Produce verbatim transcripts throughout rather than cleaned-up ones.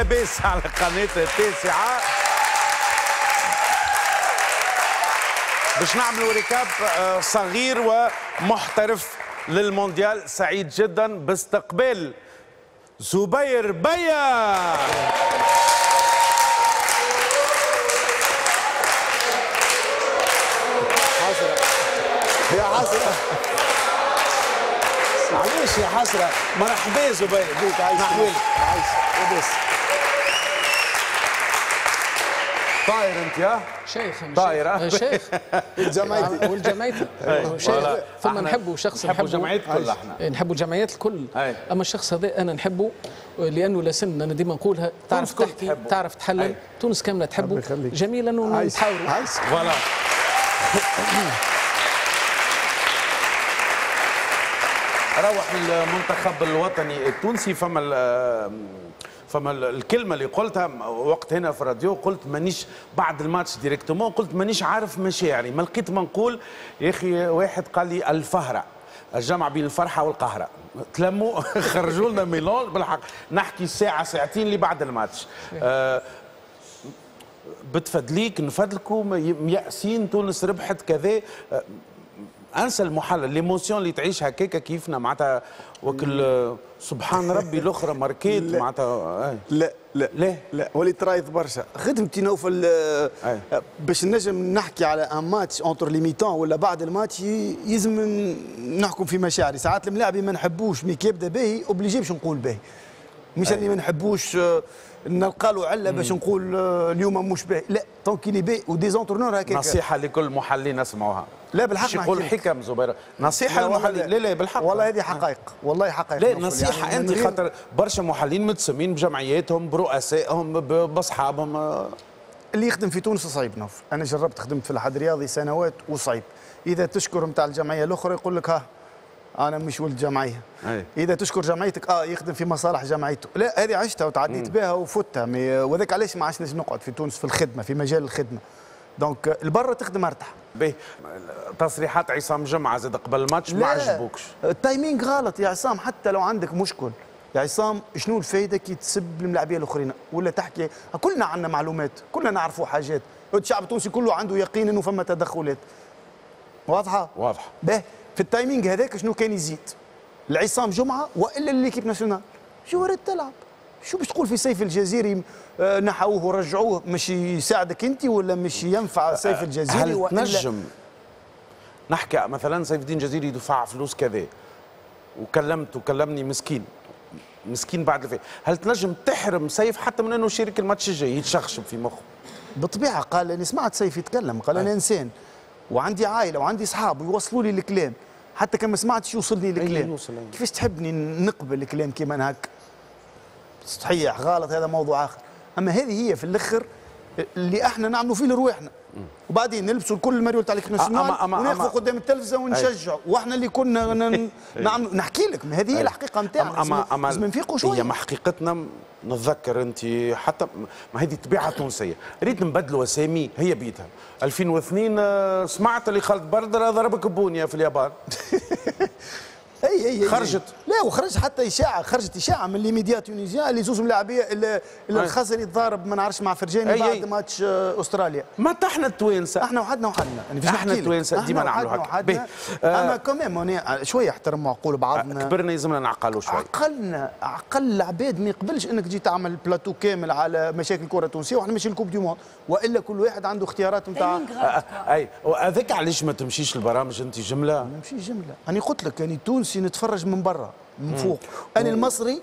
لاباس على قناة التاسعة. باش نعملوا ريكاب صغير ومحترف للمونديال. سعيد جدا باستقبال زبير بيا. يا حسرة معليش يا حسرة. مرحبا زبير بيك. عايش معليش عايش لاباس طاير انت يا شيخ. طاير شيخ والجمعيتي والجمعيتي شيخ. ثم نحبوا شخص نحبوا الجمعيات كلها. احنا نحبوا الجمعيات الكل أي. اما الشخص هذا انا نحبه لانه لا سن. انا ديما نقولها تعرف تحكي تعرف تحلل أي. تونس كامله تحبه. جميل انه نتحاوروا فوالا. روح المنتخب الوطني التونسي. فما فما الكلمه اللي قلتها وقت هنا في الراديو، قلت مانيش بعد الماتش ديريكتومون قلت مانيش عارف مشاعري. ما لقيت ما نقول يا اخي. واحد قال لي الفهره الجمع بين الفرحه والقهره. تلموا خرجوا لنا ميلون بالحق. نحكي ساعه ساعتين اللي بعد الماتش. آه بتفدليك نفدلكم يأسين تونس ربحت كذا. آه انسى المحلل. ليموسيون اللي تعيش هكاكا كيفنا معناتها وكل سبحان ربي الاخرى ماركيت معناتها. لا لا لا لا وليت رايض برشا خدمتي نوفل باش نجم نحكي على ان ماتش اونتر ليميتون ولا بعد الماتش. يلزم نحكم في مشاعري. ساعات الملاعبي ما نحبوش مي كيبدا باهي اوبليجي باش نقول باهي. مش اللي ما نحبوش نلقى له عله باش نقول اليوم مش باهي. لا دونك اللي باهي ودي زونترنور هكاك. نصيحه لكل محللين نسمعوها. لا بالحق يقول حكم زبير. نصيحه للمحللين. لا لا بالحق والله هذه حقائق. والله حقائق. لا نصيحه انت خاطر برشا محللين متسمين بجمعياتهم برؤسائهم باصحابهم. اللي يخدم في تونس صعيب نوف. انا جربت خدمت في الاتحاد الرياضي سنوات وصعيب. اذا تشكر نتاع الجمعيه الاخرى يقول لك ها أنا مش ولد جمعية. أي. إذا تشكر جمعيتك أه يخدم في مصالح جمعيته. لا هذه عشتها وتعديت بها وفتها. وذاك علاش ما عادش نقعد في تونس في الخدمة في مجال الخدمة. دونك البرة تخدم أرتاح. به تصريحات عصام جمعة زاد قبل الماتش ما عجبوكش. التايمينغ غلط يا عصام. حتى لو عندك مشكل يا عصام شنو الفايدة كي تسب الملاعبية الآخرين ولا تحكي. كلنا عندنا معلومات كلنا نعرفوا حاجات. الشعب التونسي كله عنده يقين أنه فما تدخلات. واضحة؟ واضحة. به في التايمينغ هذاك شنو كان يزيد العصام جمعه والا الليكيب ناسيونال شو رد تلعب. شو باش تقول في سيف الجزيري نحوه ورجعوه مش يساعدك انت ولا مش ينفع سيف الجزيري؟ هل تنجم نحكي مثلا سيف الدين جزيري يدفع فلوس كذا وكلمت وكلمني مسكين مسكين بعد الفي. هل تنجم تحرم سيف حتى من انه يشارك الماتش الجاي؟ يتشخشب في مخه بالطبيعه. قال انا سمعت سيف يتكلم قال انا انسان وعندي عائله وعندي اصحاب ويوصلوا لي الكلام. حتى كان ما سمعتش يوصلني الكلام. كيفاش تحبني نقبل الكلام كيما هكا؟ صحيح غلط هذا موضوع اخر. اما هذه هي في الاخر اللي احنا نعملوا فيه لرواحنا. وبعدين نلبسوا الكل الماريو تاع الكنسيونال ونقفوا قدام التلفزه ونشجعوا واحنا اللي كنا نعملوا. نحكي لك ما هذه هي الحقيقه نتاعنا. لازم نفيقوا شويه. هي ما حقيقتنا نتذكر انت حتى ما هذه طبيعه تونسيه. ريت نبدلوا اسامي هي بيدها. ألفين واثنين سمعت اللي خالد بردر ضربك بونيا في اليابان. اي اي خرجت. لا وخرج حتى اشاعه. خرجت اشاعه من لي ميديا تونيزيان اللي زوج ملاعبيه اللي الخزري تضارب ما نعرفش مع فرجاني بعد ماتش استراليا. ما احنا التوانسه احنا وحدنا وحدنا يعني احنا التوانسه ديما نعملوا هكا. اما كمان شويه احترم عقول بعضنا. كبرنا يلزمنا نعقلوا شويه. عقلنا عقل العباد ما يقبلش انك تجي تعمل بلاتو كامل على مشاكل الكره التونسيه واحنا ماشيين الكوب دي موند. والا كل واحد عنده اختيارات نتاع. اي هذاك علاش ما تمشيش البرامج انت جمله. ما نمشيش جمله. انا قلت لك يعني تونس نتفرج من برا من فوق. انا المصري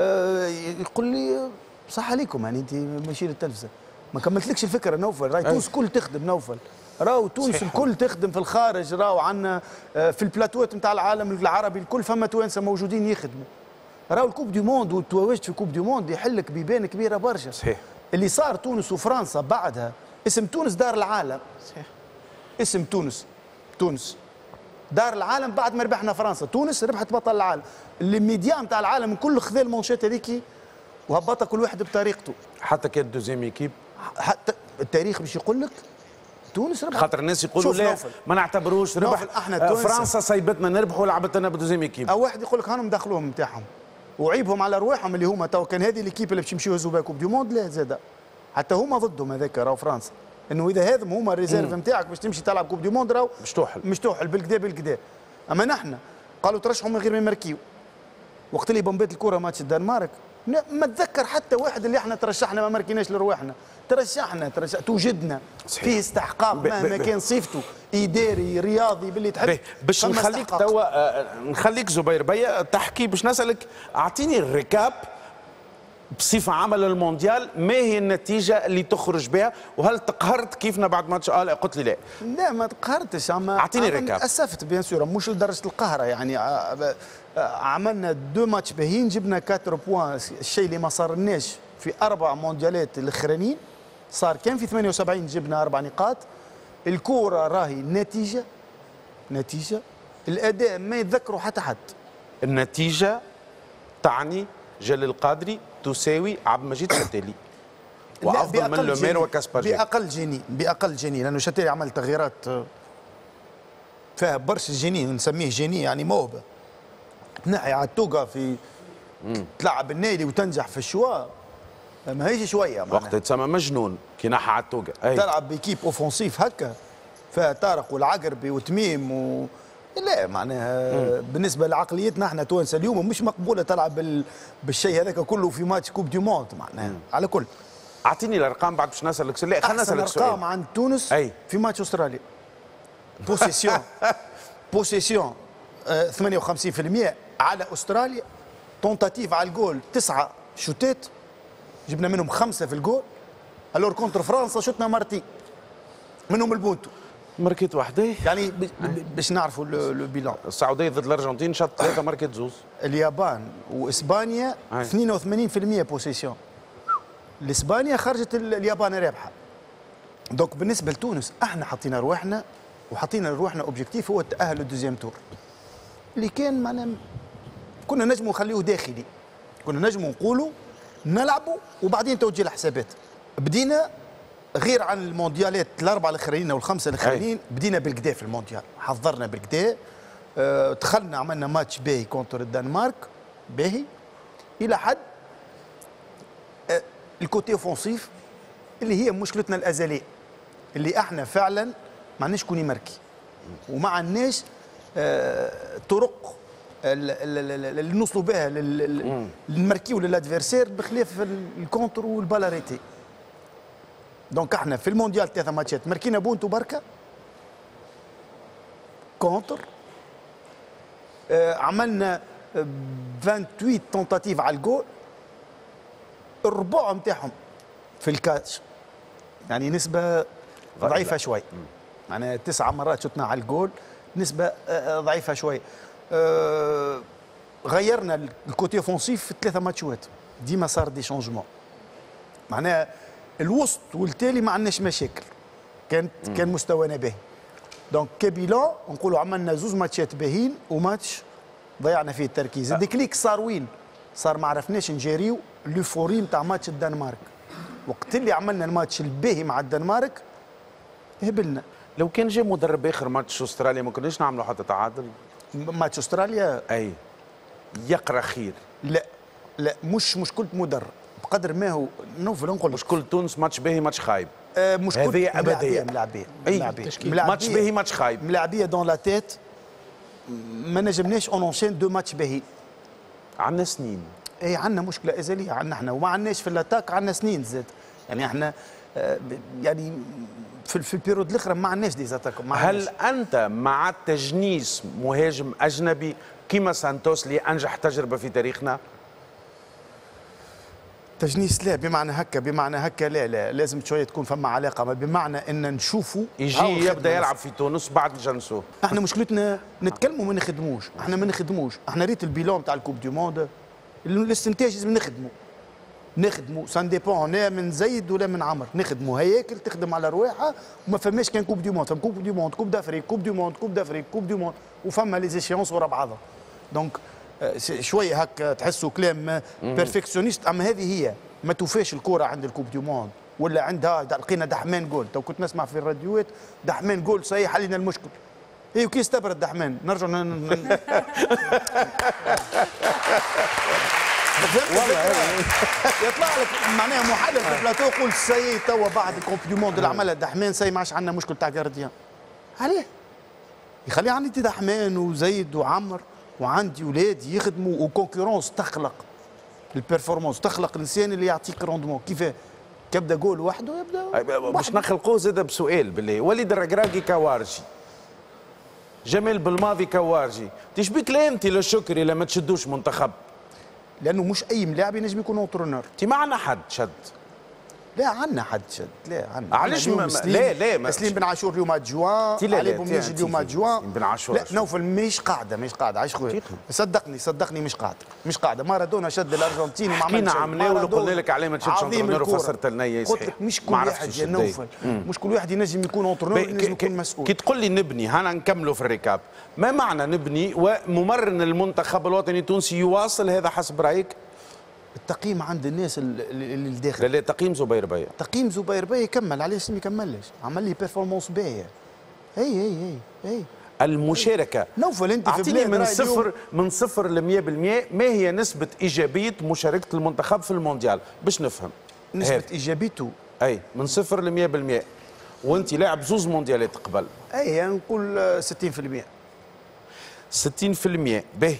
آه يقول لي صح عليكم يعني انت ماشي للتلفزه. ما كملتلكش الفكره نوفل. راهي تونس كل تخدم نوفل. راهو تونس الكل تخدم في الخارج. راهو عندنا آه في البلاتوات نتاع العالم العربي الكل فما توانسه موجودين يخدموا. راهو الكوب دي موند والتواجد في كوب دي موند يحلك بيبان كبيره برشا. صحيح. اللي صار تونس وفرنسا بعدها اسم تونس دار العالم. صحيح. اسم تونس تونس دار العالم بعد ما ربحنا فرنسا. تونس ربحت بطل العالم. الميديا نتاع العالم كل خذا المونشات هذيك وهبطها كل واحد بطريقته. حتى كانت دوزيام ايكيب حتى التاريخ باش يقول لك تونس ربحت. خاطر الناس يقولوا لا نوفل. ما نعتبروش ربح. احنا فرنسا صيبتنا نربحوا لعبتنا بدوزيام ايكيب. واحد يقول لك هانوا مدخلوهم نتاعهم. وعيبهم على رواحهم اللي هما تو كان هذه الكيب اللي باش يمشيو يهزوا بها كوب دي موند. لا زاد حتى هما ضدهم هذاك راهو فرنسا، انه اذا هذم هما الريزيرف نتاعك باش تمشي تلعب كوب دي موند راهو مش توحل مش توحل بالكدا بالكدا. اما نحن قالوا ترشحوا من غير ما يماركيو. وقت اللي بمبات الكره ماتش الدنمارك ما تذكر حتى واحد اللي احنا ترشحنا ما ماركيناش لرواحنا، ترشحنا ترشح توجدنا فيه استحقاق مهما كان صفته اداري رياضي باللي تحب. باش نخليك توا نخليك زبير بيا تحكي، باش نسالك اعطيني الركاب بصفه عامه للمونديال، ما هي النتيجه اللي تخرج بها وهل تقهرت كيفنا بعد ماتش؟ آه قلت لي لا لا ما تقهرتش، اما اعطيني الركاب. اسفت بيان سور مش لدرجه القهره يعني، عملنا دو ماتش باهيين جبنا أربعة بوان، الشيء اللي ما صارناش في أربع مونديالات الأخرانيين صار. كان في ثمانية وسبعين جبنا أربع نقاط. الكورة راهي نتيجة نتيجة، الأداء ما يتذكروا حتى حد. النتيجة تعني جلال القادري تساوي عبد المجيد شتالي وأفضل من لومير وكاسبر جيل. بأقل جنين بأقل جنين لأنه شتالي عمل تغييرات فيها برشا جنين، نسميه جنين يعني موهبة. تنحي على التوقع في مم. تلعب النادي وتنجح في الشواء ماهيش شويه وقت تسمى مجنون كي نحى على التوقع. تلعب بكيب اوفونسيف هكا فيها طارق والعقربي وتميم و... لا معناها مم. بالنسبه لعقليتنا احنا توانسه اليوم مش مقبوله تلعب بال... بالشيء هذاك كله في ماتش كوب دي موند معناها مم. على كل. اعطيني الارقام بعد باش نسالك سؤال. خلينا نسالك سؤال. الارقام عند تونس أي. في ماتش استراليا بوسيسيون بوسيسيون ثمانية وخمسين بالمئة على أستراليا، تونتاتيف على الجول تسعة شوتات جبنا منهم خمسة في الجول. الور كونتر فرنسا شوتنا مرتين منهم البونتو ماركيت وحده يعني باش نعرفوا لو بيلون. السعودية ضد الأرجنتين شط ثلاثة ماركيت زوز. اليابان وإسبانيا اثنين وثمانين بالمئة بوسيسيون، الإسبانيا خرجت اليابان رابحة. دونك بالنسبة لتونس احنا حطينا رواحنا وحطينا لروحنا اوبجيكتيف هو التأهل للدوزيام تور اللي كان معنا كنا نجموا نخليه داخلي، كنا نجموا نقولوا نلعبوا وبعدين توجيه الحسابات. بدينا غير عن المونديالات الاربعه الاخرين او الخمسه الاخرين، بدينا بالكدا في المونديال، حضرنا بالكدا أه، دخلنا عملنا ماتش باهي كونتر الدنمارك باهي الى حد أه، الكوتي اوفونسيف اللي هي مشكلتنا الازليه اللي احنا فعلا ما عندناش كوني ماركي وما عندناش آه طرق اللي نوصلوا بها للماركيو للادفيرسير بخلاف الكونتر والبالاريتي. دونك احنا في المونديال ثلاثه ماتشات ماركينا بونتو بركه كونتر آه، عملنا ثمانية وعشرين تونتاتيف على الجول، الربع نتاعهم في الكاتش يعني نسبه ضعيفه شوي يعني تسعة مرات شطنا على الجول نسبة ضعيفة شوية. أه غيرنا الكوتي اوفونسيف في ثلاثة ماتشات ديما صار دي شونجمون معناها الوسط والتالي ما عندناش مشاكل، كانت كان مستوانا باهي. دونك كابيلون نقولوا عملنا زوز ماتشات باهين وماتش ضيعنا فيه التركيز. الديكليك صار وين؟ صار ما عرفناش نجاريو لوفوري نتاع ماتش الدنمارك. وقت اللي عملنا الماتش الباهي مع الدنمارك هبلنا. لو كان جاء مدرب اخر ماتش استراليا ما كناش نعملوا حتى تعادل ماتش استراليا اي يقرا خير. لا لا مش مشكله مدرب بقدر ما هو نوفل نقول مشكله تونس ماتش باهي ماتش خايب آه مشكله هذه ابديه ملاعبيه ملاعبيه ماتش باهي ماتش خايب ملاعبيه دون لا تيت ما نجمناش اونونشين دو ماتش باهي عندنا سنين اي عندنا مشكله ازليه عندنا احنا وما عندناش في الاتاك عندنا سنين زاد يعني احنا آه يعني في في البيرود الاخرى ما عندناش ديزاتاكم. هل انت مع تجنيس مهاجم اجنبي كيما سانتوس اللي انجح تجربه في تاريخنا؟ تجنيس لا بمعنى هكا بمعنى هكا لا لا لازم شويه تكون فما علاقه ما بمعنى ان نشوفوا يجي يبدا يلعب في تونس بعد نجنسوه. احنا مشكلتنا نتكلموا ما نخدموش، احنا ما نخدموش، احنا ريت البيلون تاع الكوب دي موند الاستنتاج لازم نخدموا نخدموا سان ديبون لا من زيد ولا من عمر، نخدموا هياكل تخدم على رواحها وما فماش كان كوب دي موند، فما كوب دي موند، كوب دافريك، كوب دي موند، كوب دافريك، كوب دي موند وفما ليزيشيونس ورا بعضها. دونك شويه هكا تحسوا كلام بيرفكسيونيست اما هذه هي ما توفاش الكره عند الكوب دي موند ولا عندها لقينا دحمان جول، تو كنت نسمع في الراديوات دحمان جول صحيح حلينا المشكل. اي وكي استبرد دحمان نرجع يطلع لك معناها محلل في البلاتو يقول سي توا بعد الكوب دو موند اللي عملها دحمان سي ما عادش عندنا مشكل تاع جارديان. عليه؟ يخلي عندي دحمان وزيد وعمر وعندي ولادي يخدموا وكونكورونس تخلق البيرفورمانس، تخلق الانسان اللي يعطيك روندمون كيفاه؟ كيبدا جول وحده يبدا باش نخلقوه زاد بسؤال بالله وليد الركراكي كوارجي جمال بالماضي كوارجي، تشبيك لا انت لا شكري لا ما تشدوش منتخب؟ لانه مش اي ملاعب ينجم يكون اونترونور. انت ما عندنا حد شد. لا عندنا حد شد، لا عندنا. علاش ما لا لا ما تسليم بن عاشور اليوم ادجوان، علي بومنيجي اليوم ادجوان. بن عاشور. لا نوفل مش قاعده مش قاعده، عايش خويا. صدقني صدقني مش قاعده، مش قاعده، مارادونا شد الارجنتيني ما عملش. كينا عملناه وقلنا لك عليه ما تشدش اونترونور وفسرت لنا هي صحيح. قلت لك مش كل واحد يا نوفل، مش كل واحد ينجم يكون اونترونور ينجم يكون مسؤول. كي تقول لي نبني، هانا نكملوا في الركاب، ما معنى نبني وممرن المنتخب الوطني التونسي يواصل هذا حسب رايك؟ التقييم عند الناس اللي الداخل لا لا تقييم زبير بيا تقييم زبير بيا كمل علاش ما يكملش عمل لي بيرفورمانس باهيه اي اي اي اي المشاركه نوفل انت في بلاد من صفر من صفر ل مية بالمية ما هي نسبه ايجابيه مشاركه المنتخب في المونديال باش نفهم نسبه ايجابيته اي من صفر ل مية بالمية وانت لاعب زوز مونديالات قبل اي نقول ستين بالمية ستين بالمية باهي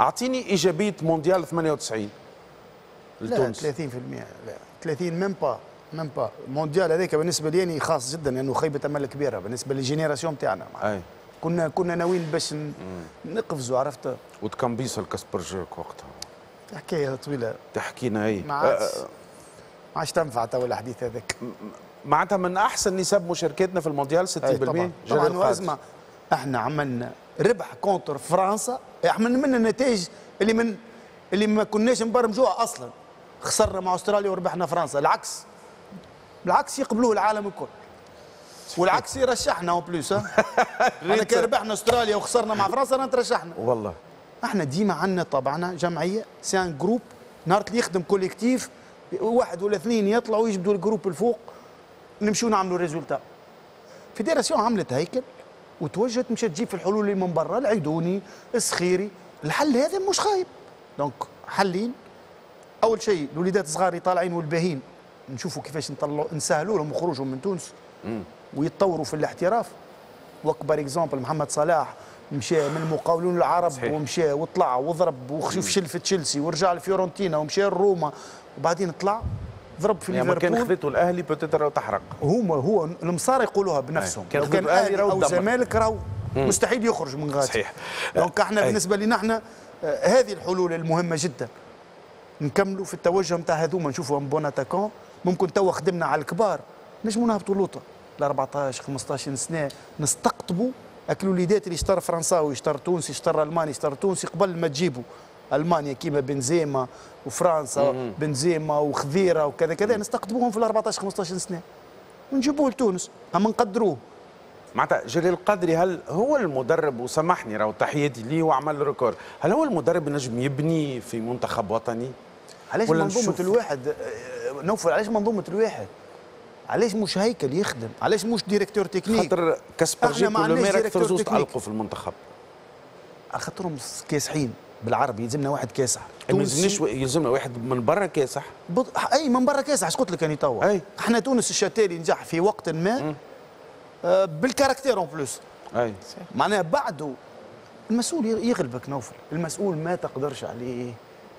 اعطيني ايجابيه مونديال ثمانية وتسعين لا ثلاثين بالمية لا ثلاثين ميم با ميم با المونديال هذاك بالنسبه لي خاص جدا لانه يعني خيبه امل كبيره بالنسبه للجينيراسيون تاعنا كنا كنا ناويين باش نقفزوا عرفت وتكمبيس الكاسبرجيك وقتها حكايه طويله تحكينا اي ما عادش ما عادش تنفع توا الحديث هذاك معناتها من احسن نسب مشاركتنا في المونديال ستين بالمية طبعا طبعا أزمة احنا عملنا ربح كونتر فرنسا عملنا منا نتائج اللي من اللي ما كناش مبرمجوها اصلا خسرنا مع أستراليا وربحنا فرنسا العكس العكس يقبلوه العالم الكل والعكس يرشحنا اون بلوس انا كي ربحنا أستراليا وخسرنا مع فرنسا انا ترشحنا والله احنا ديما عندنا طبعنا جمعيه سي ان جروب نهار اللي يخدم كوليكتيف واحد ولا اثنين يطلعوا يجبدوا الجروب الفوق نمشيو نعملوا ريزولتا فيدراسيون عملت هيكل وتوجهت مشات تجيب في الحلول اللي من برا العيدوني السخيري الحل هذا مش خايب دونك حلين اول شيء الوليدات الصغار طالعين والباهين نشوفوا كيفاش نطلعوا نسهلوا لهم خروجهم من تونس ويتطوروا في الاحتراف وكبر اكزامبل محمد صلاح مشى من المقاولون العرب صحيح. ومشى وطلع وضرب وشوف شلفه تشيلسي ورجع لفيورنتينا ومشى لروما وبعدين طلع ضرب في ليفربول يعني كان خذته الاهلي بتترى تحرق هما هو المصار يقولوها بنفسهم كان خذته الاهلي او الزمالك راهو مستحيل يخرج من غادي صحيح دونك احنا أي. بالنسبه لنا احنا هذه الحلول المهمه جدا نكملوا في التوجه نتاع هذوما نشوفوا بون اتاكون ممكن توا خدمنا على الكبار نجموا نهبطوا لوطه ل أربعطاش خمسطاش سنه نستقطبوا الوليدات اللي اشترى فرنساوي اشترى تونسي اشترى الماني اشترى تونسي قبل ما تجيبوا المانيا كيما بنزيما وفرنسا بنزيما وخذيره وكذا كذا نستقطبوهم في أربعطاش خمسطاش سنه ونجيبوه لتونس اما نقدروه معناتها جلال قدري هل هو المدرب وسامحني راهو تحياتي ليه وعمل ريكورد هل هو المدرب نجم يبني في منتخب وطني؟ علاش منظومة الواحد نوفل علاش منظومة الواحد؟ علاش مش هيكل يخدم؟ علاش مش ديريكتور تكنيك؟ خاطر كاسبرجيك ولوميرك فرزوز تعلقوا في المنتخب خاطرهم كاسحين بالعربي يلزمنا واحد كاسح ما يلزمناش يلزمنا واحد من برا كاسح اي من برا كاسح اش قلت لك انا توا احنا تونس الشتالي نجح في وقت ما م. بالكاركتير اون بلوس اي معناها بعده المسؤول يغلبك نوفل المسؤول ما تقدرش عليه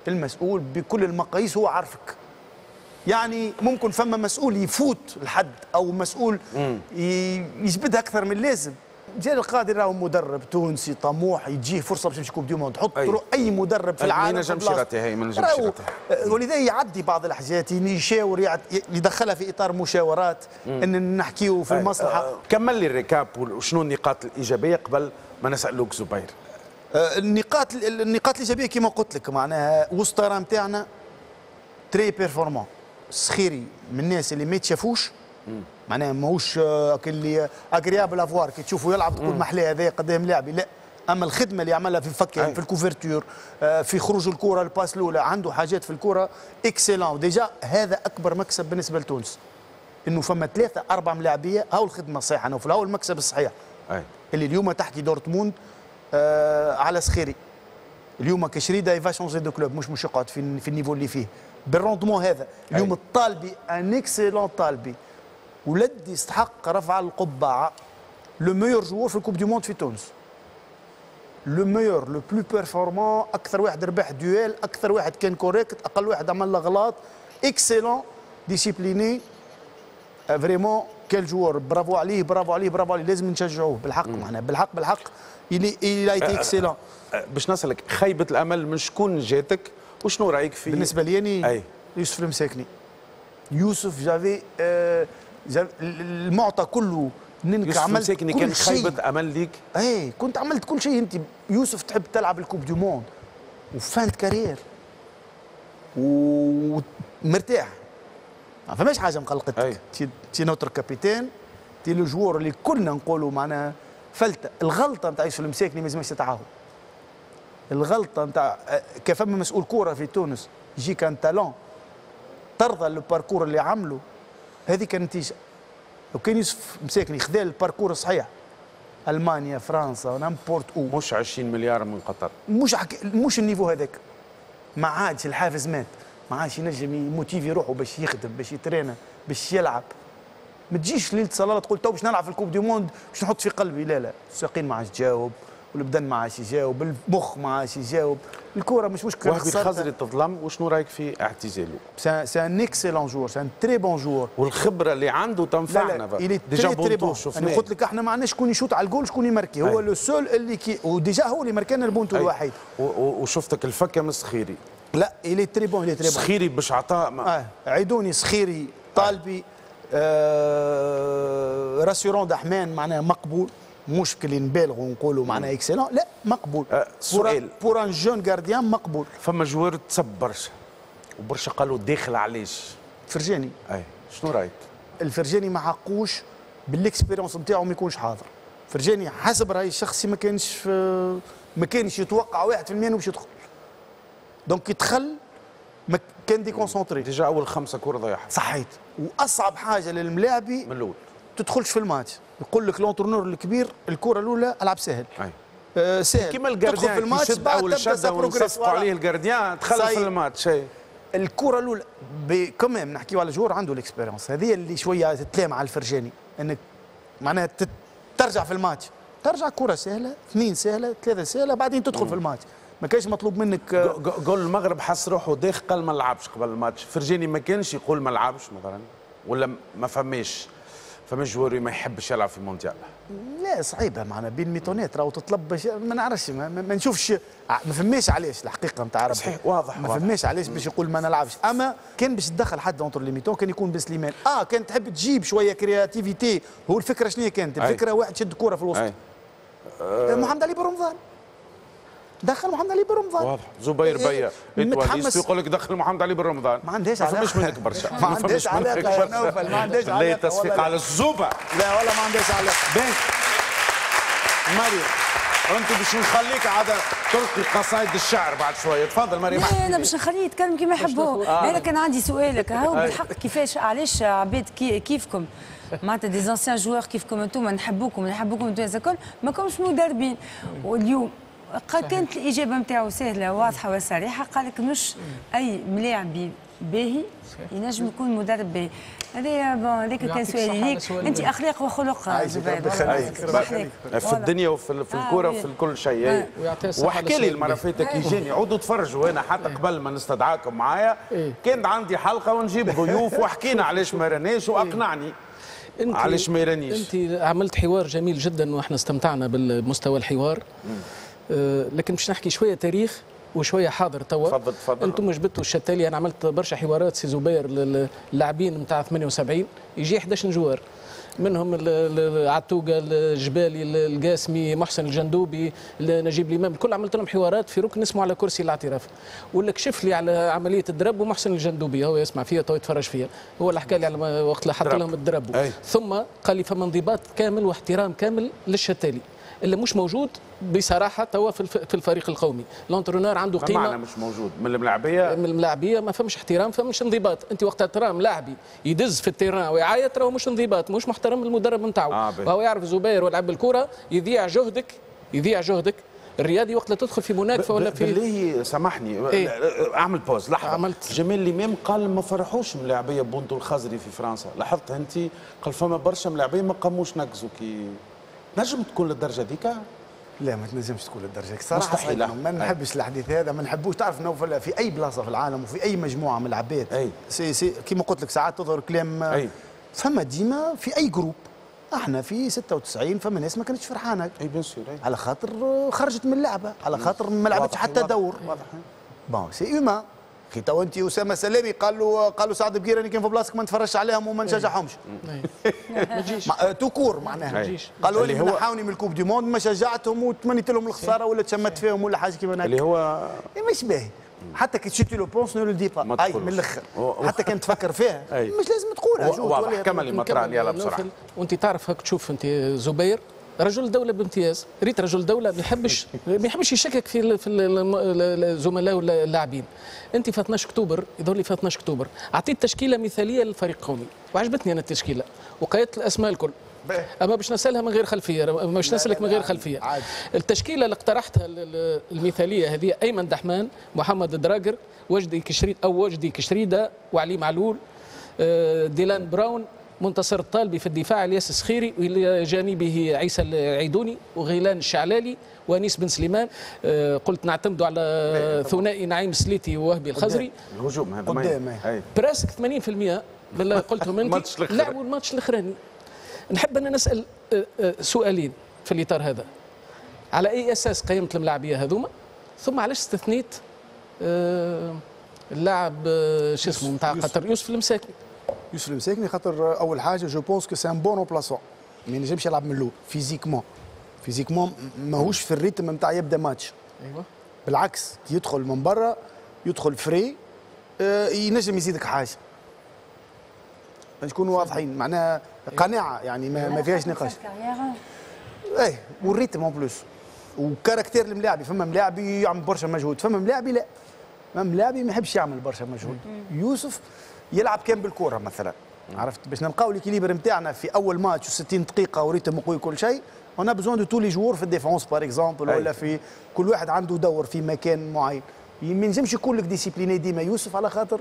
المسؤول بكل المقاييس هو عارفك يعني ممكن فما مسؤول يفوت الحد او مسؤول يجبدها اكثر من اللازم جلال القادر راهو مدرب تونسي طموح يجيه فرصه باش يمشي كوب دي موند حط أي. اي مدرب في العالم ما ينجمش يغطيها ما ينجمش يغطيها ولذا يعدي بعض الحاجات يشاور يدخلها في اطار مشاورات مم. ان نحكيو في أي. المصلحه أه. كمل لي الركاب وشنو النقاط الايجابيه قبل ما نسالوك زبير أه النقاط النقاط الايجابيه كما قلت لك معناها وسطرا نتاعنا تري بيرفورمون السخيري من الناس اللي ما يتشافوش معناها ماهوش اللي اغريابل افوار كي تشوفه يلعب تقول محلاه هذا قدام لاعبي لا اما الخدمه اللي عملها في الفكه في الكوفرتور في خروج الكره الباس الاولى عنده حاجات في الكره اكسلون ديجا هذا اكبر مكسب بالنسبه لتونس انه فما ثلاثه اربع ملاعبيه هاو الخدمه الصحيحه نوفل هاو المكسب الصحيح أي. اللي اليوم تحكي دورتموند على سخيري اليوم كشريده يفا شونجي دو كلوب، مش مش يقعد في, في النيفو اللي فيه بالروندمون هذا. اليوم الطالبي ان اكسيلون طالبي، ولد يستحق رفع القبعه. لو ميور جوور في الكوب دي موند في تونس، لو ميور لو بلو بيرفورمون، اكثر واحد ربح دويل، اكثر واحد كان كوريكت، اقل واحد عمل له غلط، اكسيلون ديسيبليني فريمون. كل جوار برافو عليه برافو عليه برافو عليه، لازم نشجعوه بالحق معنا بالحق بالحق. إلي إلي إيتي إكسيلون. باش نسألك، خيبة الأمل من شكون جاتك وشنو رأيك فيه؟ بالنسبة لي أنا يوسف المساكني. يوسف جافي آه جافي المعطى كله. يوسف المساكني كان خيبة أمل ليك؟ إي كنت عملت كل شيء. أنت يوسف تحب تلعب الكوب دو موند وفان كارير ومرتاح، ما فماش حاجة مقلقتك. تي نوتر كابيتان، تي لو جوور اللي كلنا نقولوا معناها فلت. الغلطه نتاع يوسف المساكني مازماش تتعاود. الغلطه نتاع كفما مسؤول كوره في تونس يجي كان تالون ترضى الباركور اللي عمله، هذه كان نتيجه. لو كان يوسف مساكني خذا الباركور الصحيح، المانيا فرنسا نامبورت او، مش عشرين مليار من قطر، مش مش النيفو هذاك. ما عادش الحافز، مات، ما عادش ينجم يموتيفي روحه باش يخدم باش يترينا باش يلعب. ما تجيش ليله صلاه تقول تو باش نلعب في الكوب دي موند باش نحط في قلبي. لا لا، الساقين ما عادش يجاوب، والبدن ما عادش يجاوب، المخ ما عادش يجاوب، الكره مش مشكل. وهبي خزري تظلم، وشنو رايك في اعتزاله؟ سي ان اكسيلون جور، سي ان تري بون جور، والخبره اللي عنده تنفعنا. لا لا، ديجا بونتو شفنا. انا قلت لك احنا ما عندناش شكون يشوط على الجول شكون يماركي، هو لو سول اللي كي، وديجا هو اللي ماركانا البونتو الوحيد. وشفتك الفكه من سخيري. لا الي تري بون، الي تري بون سخيري باش عطاه اه عيدوني سخيري طالبي آه راسيرون دحمان معناها مقبول، مش كلي نبالغوا ونقولوا معناها اكسلون، لا مقبول. آه سؤال بور ان جون غارديان مقبول. فما جوار تسب برشا وبرشا قالوا داخل علاش؟ فرجاني. اي شنو رايك؟ الفرجاني ما حقوش بالاكسبيرونس نتاعو ما يكونش حاضر. فرجاني حسب رايي الشخصي ما كانش ما كانش يتوقع واحد في المية انه باش يدخل. دونك يدخل كان دي كونسونتري. ديجا اول خمسه كور ضيعها. صحيت، واصعب حاجه للملاعبي من الاول تدخلش في الماتش. يقول لك لونترونور الكبير الكره الاولى العب سهل. اي أه سهل كيما الجارديان في الماتش، بعد شده ونصفقوا عليه الجارديان دخل في الماتش. اي الكره الاولى كمان نحكيو على جوار عنده الاكسبيريونس، هذه اللي شويه تتلام على الفرجاني، انك معناها ترجع في الماتش، ترجع كره سهله، اثنين سهله، ثلاثه سهله، بعدين تدخل م. في الماتش. ما كانش مطلوب منك. قول المغرب حس روحه داخل قال ما نلعبش قبل الماتش. فرجاني ما كانش يقول ما نلعبش مثلا، ولا ما فماش فماش جوار ما يحبش يلعب في المونديال. لا صعيبه معنا بين ميتونات راهو تطلب باش ما نعرفش ما, ما نشوفش ما فماش علاش الحقيقه نتاع ربي. صحيح واضح ما فماش علاش باش يقول ما نلعبش. اما كان باش تدخل حد اونتر لي ميتون كان يكون بسليمان. اه كان تحب تجيب شويه كرياتيفيتي. هو الفكره شنو كانت؟ الفكره واحد شد كوره في الوسط. أه محمد علي بن رمضان دخل محمد علي بن رمضان. واضح. زبير بيا متحمس يقول لك دخل محمد علي بن رمضان. ما عندهاش علاقه، ما فماش منك برشا، ما عندهاش علاقه يا نوفل، ما عندهاش علاقه. لا تصفيق على الزوبه، لا والله ما عندهاش علاقه. باهي مريم، انت باش نخليك عاد تلقي قصائد الشعر بعد شويه، تفضل مريم. لا انا باش نخليه يتكلم كيما يحب هو. انا كان عندي سؤالك هو بالحق، كيفاش علاش عباد كيفكم معناتها دي زانسيان جوار كيفكم انتم، نحبوكم نحبوكم انتم الكل، ما كنتوش مدربين. واليوم كانت الإجابة نتاعو سهلة واضحة وصريحة، قال لك مش أي ملاعب باهي ينجم يكون مدرب باهي. هذايا بون هذاك كان سؤالي ليك، أنت أخلاق وخلقها زبير. في الدنيا وفي الكورة وفي كل شيء. وحكي لي المرة فاتت كي جاني، عودوا تفرجوا أنا حتى قبل ما نستدعاكم معايا، كان عندي حلقة ونجيب ضيوف وحكينا علاش ما راناش وأقنعني. علاش ما رانيش؟ أنت عملت حوار جميل جدا وإحنا استمتعنا بالمستوى الحوار. لكن مش نحكي شويه تاريخ وشويه حاضر توا. تفضل تفضل. انتم جبتوا الشتالي، انا عملت برشا حوارات سي زبير للاعبين نتاع ثمانية وسبعين يجي أحد عشر جوار، منهم عتوقه الجبالي القاسمي محسن الجندوبي نجيب الامام، الكل عملت لهم حوارات في ركن اسمه على كرسي الاعتراف. واللي كشف لي على عمليه الدرب ومحسن الجندوبي، هو يسمع فيا تو يتفرج فيا، هو اللي حكى لي على وقت اللي حط لهم الدرب. أي. ثم قال لي فما انضباط كامل واحترام كامل للشتالي اللي مش موجود بصراحه توا في الفريق القومي. لونترونور عنده قيمه، معنى مش موجود من الملاعبيه، من الملاعبيه ما فهمش احترام، فهمش انضباط. انت وقت ترى لاعبي يدز في التيران ويعيط راه مش انضباط، مش محترم المدرب نتاعو. آه وهو يعرف زبير ولعب الكره، يضيع جهدك يضيع جهدك الرياضي وقت تدخل في مناكفه ولا في بالله سامحني إيه؟ اعمل بوز لحظه. عملت جمال الامام قال ما فرحوش من لاعبيه بونتو الخزري في فرنسا، لاحظت انت؟ قال فما برشا من لاعبيه ما قاموش نقزوا. كي نجم تكون للدرجه ذيك؟ لا ما تنجمش تكون للدرجه صراحه، مستحيل. ما نحبش الحديث هذا، ما نحبوش. تعرف نوفل في اي بلاصه في العالم وفي اي مجموعه من العباد أي. سي سي كيما قلت لك ساعات تظهر كلام أي. فما ديما في اي جروب، احنا في ستة وتسعين فما ناس ما كانتش فرحانه اي بيان سور على خاطر خرجت من اللعبه، على خاطر ما لعبتش حتى دور. واضح بون سي هيومان. كي تو انت اسامه سلامي قال له قال له سعد بكير انا كان في بلاصتك ما نتفرجش عليهم وما نشجعهمش. ما تجيش توكور معناها. قالوا لي نحاوني من الكوب دي موند ما شجعتهم وتمنيت لهم الخساره ولا تشمت فيهم ولا حاجه كيما هكا. اللي هو مش باهي. حتى كي تشتي لو بونس نو لو دي با. اي من الاخر. حتى كان تفكر فيها مش لازم تقولها. واضح كمل المطران يلا بسرعه. وانت تعرف هاك تشوف انت زبير رجل دوله بامتياز، ريت رجل دوله ما يحبش ما يحبش يشكك في في الزملاء ولا اللاعبين. انت في اثناش اكتوبر يظهر لي في اثناش اكتوبر اعطيت تشكيله مثاليه للفريق القومي وعجبتني انا التشكيله وقيدت الاسماء الكل. اما باش نسالها من غير خلفيه، باش نسالك من غير خلفيه. التشكيله اللي اقترحتها المثاليه هذه ايمن دحمان، محمد دراجر، وجدي كشريد او وجدي كشريده وعلي معلول، ديلان برون، منتصر الطالبي في الدفاع، الياس السخيري، والى جانبه عيسى العيدوني وغيلان الشعلالي وانيس بن سليمان. آه قلت نعتمدوا على ثنائي نعيم السليتي ووهبي الخزري الهجوم هذا قدام براسك ثمانين بالمئة بالله قلتهم انت لعبوا الماتش الاخراني. نحب ان نسال سؤالين في الاطار هذا، على اي اساس قيمت الملاعبيه هذوما؟ ثم علاش استثنيت آه اللاعب شو اسمه نتاع قطر يوسف المساكني؟ يوسف المساكني خاطر اول حاجه جو بونس كو سي ان بون بلاصون، ما ينجمش يلعب من الاول فيزيكمون فيزيكمون ماهوش في الريتم نتاع يبدا ماتش. ايوه بالعكس يدخل من برا يدخل فري آه ينجم يزيدك حاجه. نكونوا واضحين معناها قناعه يعني ما, ما فيهاش نقاش. ايه والريتم اون بلوس وكاركتير الملاعبي، فما ملاعبي يعمل برشا مجهود، فما ملاعبي لا، فما ملاعبي ما يحبش يعمل برشا مجهود. يوسف يلعب كان بالكره مثلا، عرفت؟ باش نلقاو الكيليبر نتاعنا في اول ماتش وستين دقيقه وريتم قوي كل شيء، اون ا بزون دو تو لي جوور في الديفونس باغ اكزومبل ولا في كل واحد عنده دور في مكان معين. ما ينجمش يكون لك ديسيبليني ديما يوسف على خاطر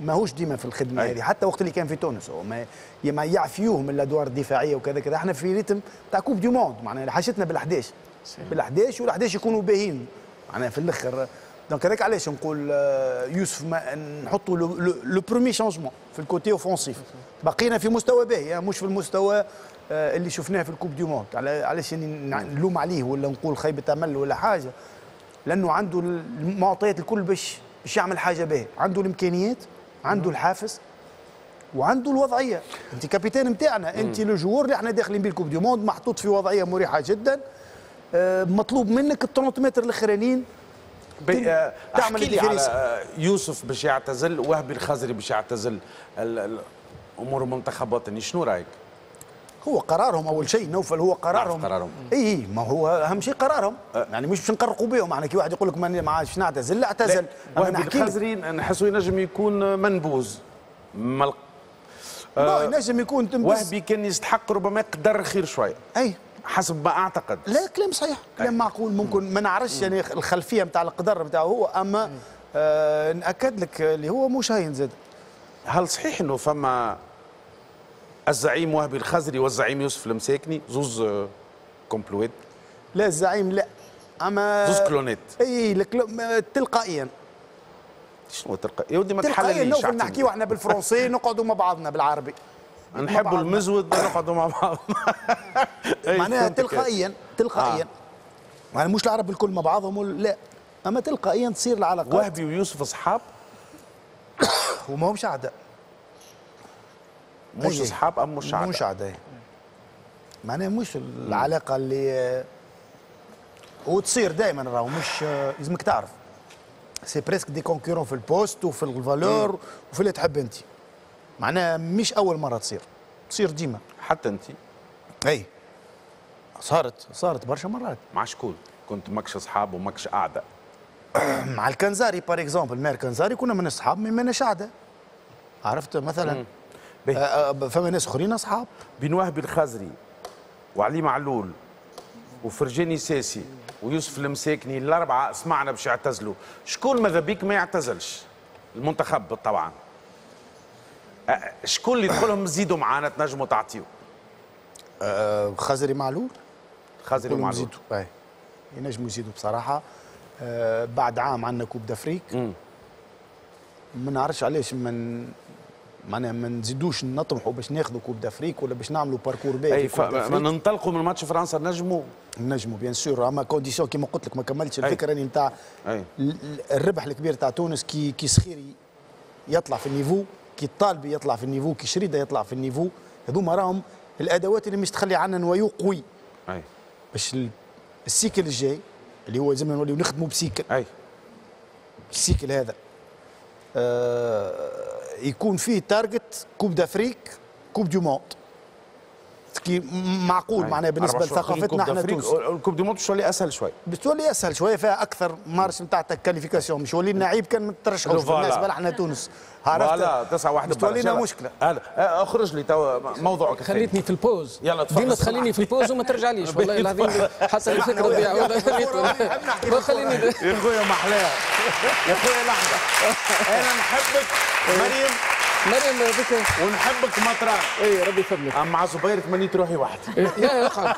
ماهوش ديما في الخدمه هذه، حتى وقت اللي كان في تونس هو ما يعفيوه من الادوار الدفاعيه وكذا كذا. احنا في ريتم تاع كوب دي موند معناها حاجتنا بالحداش بالحداش، والحداش يكونوا باهين معناها في الاخر. دونك هذاك علاش نقول يوسف ما نحطوا لو برومي شانجمون في الكوتي اوفونسيف. بقينا في مستوى باهي مش في المستوى اللي شفناه في الكوب دي موند، علاش نلوم عليه ولا نقول خيبه امل ولا حاجه، لانه عنده المعطيات الكل باش باش يعمل حاجه باهيه، عنده الامكانيات، عنده الحافز، وعنده الوضعيه. انت كابيتان نتاعنا، انت لو جوور اللي احنا داخلين بيه الكوب دي موند، محطوط في وضعيه مريحه جدا، مطلوب منك ال ثلاثين متر الاخرانيين تعمل لي على يوسف باش يعتزل، وهبي الخزري باش يعتزل، الامور المنتخب الوطني شنو رايك؟ هو قرارهم اول شيء نوفل، هو قرارهم قرارهم اي ما هو اهم شيء قرارهم أه. يعني مش باش نقرقوا بهم، يعني كي واحد يقول لك ما عادش نعتزل لا اعتزل. وهبي الخزري نحسوا ينجم يكون منبوذ مل... آه ينجم يكون تنبس. وهبي كان يستحق ربما يقدر خير شويه اي حسب ما اعتقد. لا كلام صحيح، كلام معقول، ممكن ما نعرفش يعني الخلفيه نتاع القدر نتاعه هو، اما آه ناكد لك اللي هو مش هاين زاد. هل صحيح انه فما الزعيم وهبي الخزري والزعيم يوسف المساكني زوز كومبلويت؟ لا الزعيم لا، اما زوز كلونيت اي تلقائيا. شنو تلقائيا؟ يا ودي ما تحلليش تلقائيا. نحكيو احنا بالفرنسي نقعدوا مع بعضنا بالعربي، نحبوا المزود نقعدوا مع بعض معناها تلقائيا تلقائيا آه. يعني مش العرب الكل مع بعضهم لا، اما تلقائيا تصير العلاقات. وهبي ويوسف اصحاب وما همش اعداء، مش اصحاب ام مش اعداء، مش اعداء معناها مش العلاقه اللي وتصير دائما. راهو مش لازمك تعرف سي بريسك دي كونكورون في البوست وفي الفالور وفي اللي تحب انت، معناها مش أول مرة تصير، تصير ديما. حتى أنت؟ أي صارت صارت برشا مرات. مع شكون؟ كنت ماكش أصحاب وماكش أعداء؟ مع الكنزاري باغ إكزومبل، مير كنزاري كنا من أصحاب ما ماناش أعداء، عرفت مثلا؟ فما ناس أخرين أصحاب. بين وهبي الخزري وعلي معلول وفرجاني ساسي ويوسف المساكني الاربعه سمعنا باش يعتزلوا، شكون ماذا بيك ما يعتزلش؟ المنتخب طبعا. شكون اللي يدخلهم زيدوا معانا تنجموا تعطيو؟ أه خزري معلول. خزري معلول اي ينجموا يزيدوا بصراحه. أه بعد عام عندنا كوب دافريك، ما نعرفش علاش من معناها ما نزيدوش نطمحوا باش ناخذوا كوب دافريك ولا باش نعملوا باركور باهي. اي فما ننطلقوا من ماتش فرنسا نجموا نجموا بيان سور، اما كونديسيون كيما قلت لك ما كملتش الفكره راني نتاع الربح الكبير تاع تونس. كي كي صخيري يطلع في النيفو، كي الطالبي يطلع في النيفو، كي شريده يطلع في النيفو، هذوما راهم الادوات اللي مش تخلي عندنا نوايو قوي. اي باش السيكل الجاي اللي هو لازمنا نوليو نخدموا بسيكل. اي السيكل هذا أه يكون فيه تارجت كوب دافريك كوب دو موند، كي معقول يعني معناها بالنسبه لثقافتنا احنا تونس. الكوب دو موند تولي اسهل شويه، بتولي اسهل شويه، فيها اكثر مارش نتاع الكاليفيكاسيون، مش ولينا نعيب كان ما ترشحوش بالنسبه لنا تونس. عرفت؟ لا تسعة واحد تولينا مشكله. اخرج لي توا موضوعك. خليتني في البوز، يلا تفضل. ديما تخليني في البوز وما ترجعليش، والله العظيم حسب الفكره بيا والله. خليني يا خويا محلاها، يا خويا لحظه، انا نحبك مريم مريم بك ونحبك مطران. اي ربي يفضلك. اما مع زبير تمنيت روحي وحدي. يا اقعد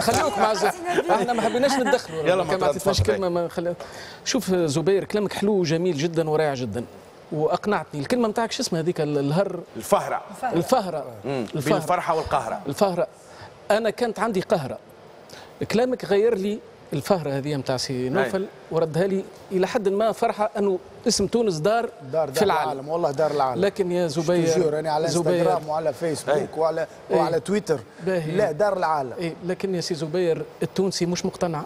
خليوك مع زبير، احنا ما حبيناش نتدخلوا. يلا ما عطيتناش كلمه ما خليت. شوف زبير كلامك حلو وجميل جدا ورائع جدا واقنعتني. الكلمه نتاعك شو اسمها هذيك الهر؟ الفهره. الفهره بين الفرحه والقهره. الفهره انا كانت عندي قهره، كلامك غير لي الفهره هذه نتاع سي نوفل وردها لي الى حد ما فرحه انه اسم تونس دار, دار, دار في العالم. العالم والله دار العالم. لكن يا زبير راني على انستغرام وعلى فيسبوك ايه وعلى ايه وعلى تويتر باهي. لا دار العالم ايه. لكن يا سي زبير التونسي مش مقتنع.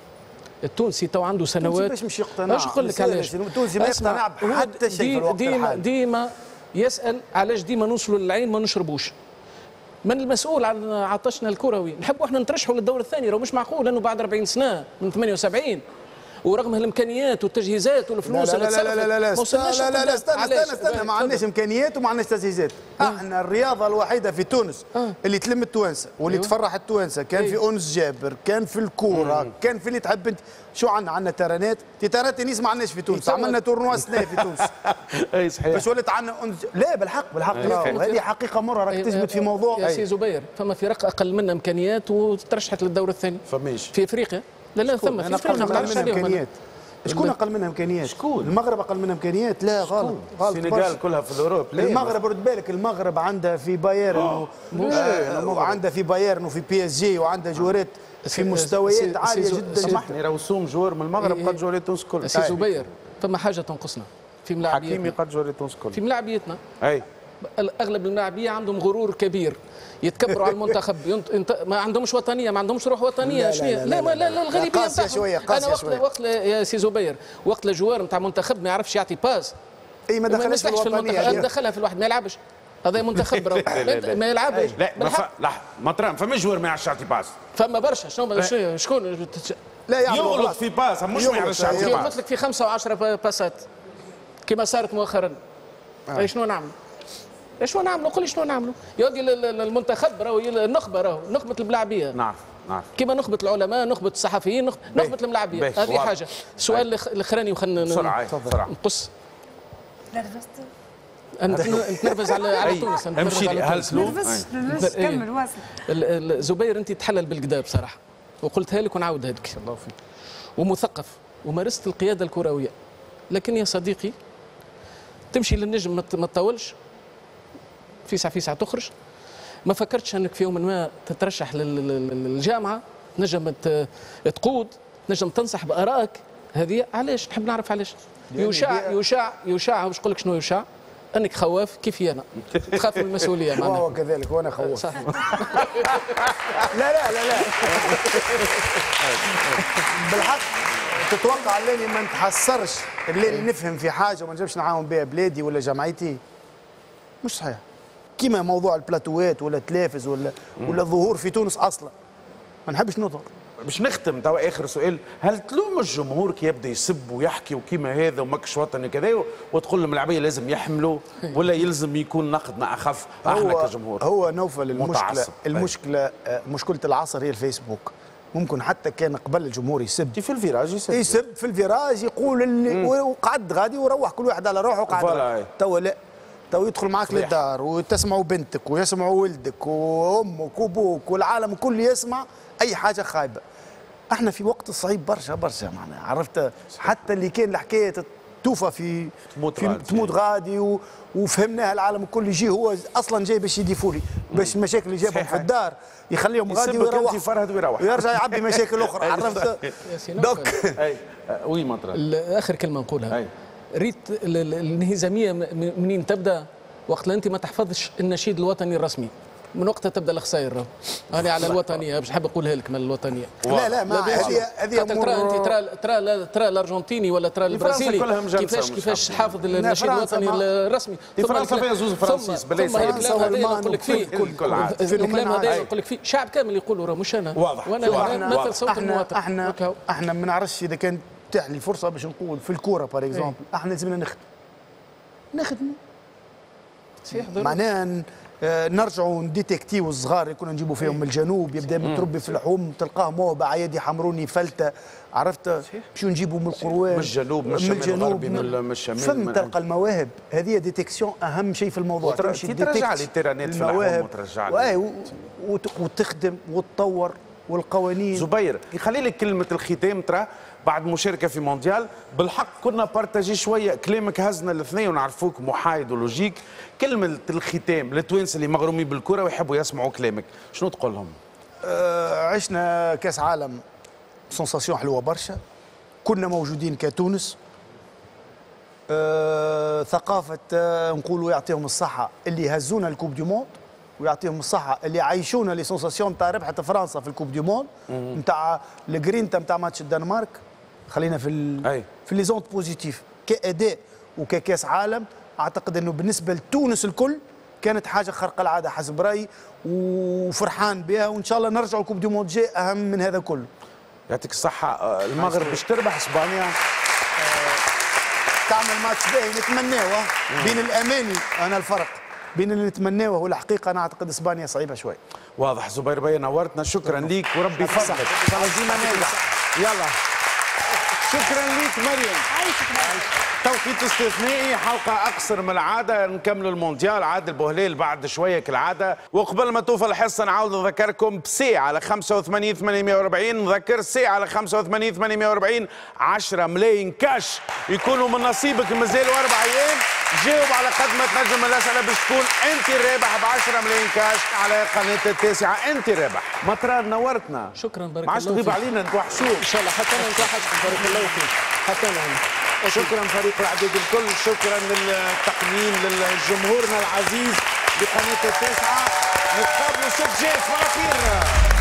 التونسي تو عنده سنوات باش مش يقتنع. اش نقول لك علاش التونسي ما يقتنع بحتى شيء؟ ديما ديما يسال علاش ديما نوصلوا للعين ما نشربوش. من المسؤول عن عطشنا الكروي؟ نحبوا احنا نترشحوا للدور الثاني، راه مش معقول انه بعد أربعين سنه من ثمانية وسبعين ورغم الامكانيات والتجهيزات والفلوس. لا لا لا لا لا لا لا لا لا استنى استنى استنى ما عندناش امكانيات وما عندناش تجهيزات. احنا الرياضه الوحيده في تونس اللي تلم التوانسه واللي تفرح التوانسه، كان في اونس جابر، كان في الكوره، كان في اللي تحب انت. شو عندنا؟ عندنا ترانات، تيتارات تنس ما عندناش في تونس، عملنا تورنوا سنه في تونس. اي صحيح. باش ولات عندنا لا بالحق بالحق هذه حقيقه مره راك تثبت في موضوع. يا سي زبير فما فرق اقل منا امكانيات وترشحت للدور الثاني. فماش في افريقيا. لا لا ثم في شكون اقل منها امكانيات؟ شكون اقل منها امكانيات؟ شكون؟ المغرب اقل منها امكانيات؟ لا غلط غلط. السنغال كلها في الاوروب. المغرب رد بالك المغرب عندها في بايرن وعندها في بايرن وفي بي اس جي وعندها جوارات في مستويات عاليه جدا. سامحني رسوم جوار من المغرب قد جوارات تونس كل. سي زبير فما حاجه تنقصنا في ملاعبيتنا. حكيمي قد جوارات تونس كل في ملاعبيتنا. اي اغلب الملاعبيه عندهم غرور كبير، يتكبروا على المنتخب، ينت... ما عندهمش وطنيه، ما عندهمش روح وطنيه. شنو؟ لا لا لا, لا, لا الغالبيه قاسيه شويه قاسيه شويه. انا وقت وقت يا سي زبير وقت الجوار نتاع منتخب ما يعرفش يعطي باس. اي ما دخلش في الوطنيه، دخلها في الواحد ما يلعبش. هذا منتخب ما يلعبش. لا لا مطران فما جوار ما يعرفش يعطي باس. فما برشا. شنو شكون؟ لا يغلط في باس مش ما يعرفش يعطي باس. يغلط لك في خمسه وعشرة باسات كما صارت مؤخرا. شنو نعمل؟ شنو نعملوا؟ قول لي شنو نعملوا؟ يا ودي المنتخب راهو النخبه راهو نخبه الملاعبيه. نعرف نعرف كيما نخبه العلماء، نخبه الصحفيين، نخبه, نخبة الملاعبيه. هذه حاجه. السؤال الاخراني وخلينا بسرعه بسرعه نقص. نرفزت انت نتنرفز على على تونس. امشي هل سلو كمل واصل. زبير انت تحلل بالكدا بصراحه وقلتها لك ونعاودها لك. الله فيك. ومثقف ومارست القياده الكرويه، لكن يا صديقي تمشي للنجم ما تطولش، في ساعة في ساعة تخرج. ما فكرتش انك في يوم ما تترشح للجامعة تنجم تقود، تنجم تنصح بارائك هذه؟ علاش؟ نحب نعرف علاش. يشاع يشاع يشاع باش نقول لك شنو يشاع؟ انك خواف كيفي انا، تخاف من المسؤولية معناها. وهو كذلك وانا خواف. لا لا لا لا بالحق تتوقع اللي ما نتحسرش اللي نفهم في حاجة وما نجمش نعاون بها بلادي ولا جمعيتي؟ مش صحيح. كيما موضوع البلاتوات ولا التلافز ولا مم. ولا الظهور في تونس اصلا ما نحبش نظهر. باش نختم توا اخر سؤال، هل تلوم الجمهور كي يبدا يسب ويحكي وكيما هذا وماكش وطني كذا وتقول لهم اللاعبيه لازم يحملوا ولا يلزم يكون نقدنا اخف احنا كجمهور؟ هو نوفل المشكله المشكله مشكله العصر هي الفيسبوك. ممكن حتى كان قبل الجمهور يسب في الفيراج، يسب يسب في الفيراج، يقول اللي وقعد غادي وروح كل واحد على روحه وقعد. توا لا، توا يدخل معاك للدار وتسمعوا بنتك ويسمعوا ولدك وامك وابوك والعالم كله يسمع اي حاجه خايبه. احنا في وقت صعيب برشا برشا معنا، عرفت؟ حتى اللي كان الحكايه توفى في تموت في غادي, تموت غادي و... وفهمناها العالم الكل يجي، هو اصلا جاي باش يديفولي باش المشاكل اللي جابهم في الدار يخليهم غادي ويروح فرهد ويروح ويرجع يعبي مشاكل اخرى. عرفت؟ دوك وي مطران اخر كلمه نقولها، ريت الانهزاميه منين تبدا؟ وقت انت ما تحفظش النشيد الوطني الرسمي، من وقتها تبدا الخسائر. انا على الوطنيه باش حاب اقولها لك، من الوطنيه لا لا ما هذه هذه ترى انت ترى ترى ترى الارجنتيني ولا ترى البرازيلي كيفاش كيفاش حافظ النشيد الوطني الرسمي. فرنسا فيها زوز فرنسيس بلاي فرنسا والمان الكل عاد. الكلام هذا نقول لك فيه شعب كامل يقولوا راه مش انا وانا نمثل صوت المواطن. احنا احنا ما نعرفش اذا كان تتاح لي فرصه باش نقول في الكوره باغ اكزومبل احنا لازمنا نخدم نخدموا معناها نرجعوا نديتكتيو الصغار اللي كنا نجيبوا فيهم من الجنوب، يبدا متربي في اللحوم تلقاه موه بعيادي حمروني فلته، عرفت؟ باش نجيبوا من القروان من الجنوب من الجنوب من الشمال فين تلقى المواهب هذه. ديتكسيون اهم شيء في الموضوع، ترجع لي التيرانات في اللحوم وترجع لي وتخدم وتطور والقوانين. زبير يخلي لك كلمه الختام، ترى بعد مشاركه في مونديال بالحق كنا بارتاجي شويه كلامك، هزنا الاثنين ونعرفوك محايد ولوجيك. كلمه الختام للتوانسه اللي مغرومين بالكره ويحبوا يسمعوا كلامك، شنو تقول لهم؟ آه، عشنا كاس عالم سنساسيون حلوه برشا، كنا موجودين كتونس. آه، ثقافه آه، نقولوا يعطيهم الصحه اللي هزونا الكوب دي موند ويعطيهم الصحة اللي عايشونا لي سونساسيون تاع ربحة فرنسا في الكوب دي موند، نتاع الجرينتا نتاع ماتش الدنمارك، خلينا في ال... أي. في لي زونت بوزيتيف كأداء وككاس عالم. أعتقد أنه بالنسبة لتونس الكل كانت حاجة خارقة العادة حسب رأيي، وفرحان بها، وإن شاء الله نرجعوا الكوب دي موند جاي أهم من هذا كله. يعطيك الصحة. المغرب باش تربح إسبانيا، تعمل ماتش باهي نتمناوه بين الأماني. أنا الفرق بين اللي نتمناوه والحقيقه انا اعتقد اسبانيا صعيبه شوي. واضح. زبير بيا نورتنا، شكرا ليك وربي يفضلك. ديما ناجح. يلا شكرا ليك مريم. توقيت استثنائي، حلقه اقصر من العاده، نكملوا المونديال عاد البهليل بعد شويه كالعاده. وقبل ما توفى الحصه نعاود نذكركم بسي على خمسة وثمانين ثمانمائة وأربعين، نذكر سي على خمسة وثمانين ثمانمائة وأربعين عشرة ملايين كاش يكونوا من نصيبك، مازالوا أربع أيام. جاوب على قد ما تنجم من الاسئله باش تكون انت الرابح ب عشرة ملايين كاش على قناه التاسعه. انت الرابح. مطران نورتنا، شكرا. بارك الله فيك. ما عادش تغيب علينا، نتوحشوك ان شاء الله. حتى انا نتوحشكم. بارك الله فيك. حتى انا شكرا فريق العبيد الكل، شكرا للتقديم لجمهورنا العزيز بقناه التاسعه. نتقابلوا ست جاي فراطير.